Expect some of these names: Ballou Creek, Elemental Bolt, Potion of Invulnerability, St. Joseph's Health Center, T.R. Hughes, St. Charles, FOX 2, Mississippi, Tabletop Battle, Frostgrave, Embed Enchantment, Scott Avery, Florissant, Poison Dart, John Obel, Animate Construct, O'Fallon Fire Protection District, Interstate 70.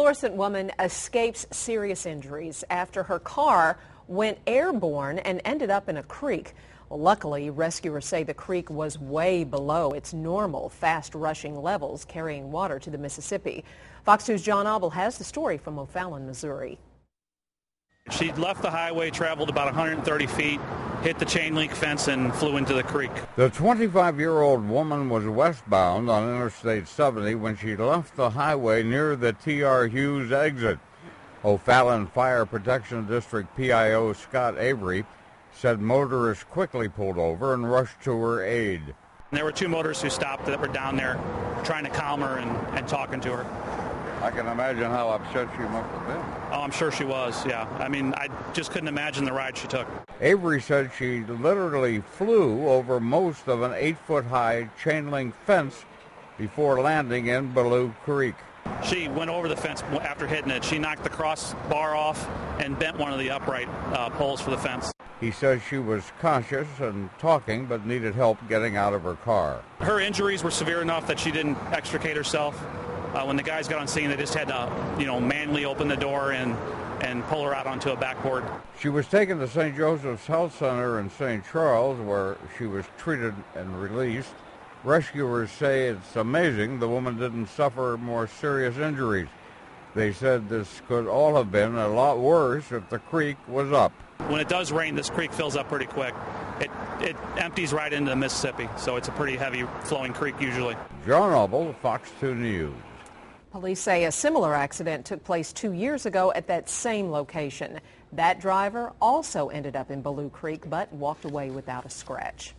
Florissant woman escapes serious injuries after her car went airborne and ended up in a creek. Well, luckily, rescuers say the creek was way below its normal fast-rushing levels, carrying water to the Mississippi. Fox 2's John Obel has the story from O'Fallon, Missouri. She left the highway, traveled about 130 feet, hit the chain link fence, and flew into the creek. The 25-year-old woman was westbound on Interstate 70 when she left the highway near the T.R. Hughes exit. O'Fallon Fire Protection District PIO Scott Avery said motorists quickly pulled over and rushed to her aid. There were two motorists who stopped that were down there trying to calm her and talking to her. I can imagine how upset she must have been. Oh, I'm sure she was, yeah. I mean, I just couldn't imagine the ride she took. Avery said she literally flew over most of an 8-foot-high chain-link fence before landing in Ballou Creek. She went over the fence after hitting it. She knocked the cross bar off and bent one of the upright poles for the fence. He says she was conscious and talking, but needed help getting out of her car. Her injuries were severe enough that she didn't extricate herself. When the guys got on scene, they just had to, manly open the door and pull her out onto a backboard. She was taken to St. Joseph's Health Center in St. Charles, where she was treated and released. Rescuers say it's amazing the woman didn't suffer more serious injuries. They said this could all have been a lot worse if the creek was up. When it does rain, this creek fills up pretty quick. It empties right into the Mississippi, so it's a pretty heavy flowing creek usually. John Obel, Fox 2 News. Police say a similar accident took place 2 years ago at that same location. That driver also ended up in Ballou Creek but walked away without a scratch.